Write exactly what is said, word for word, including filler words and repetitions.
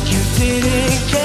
like you didn't care.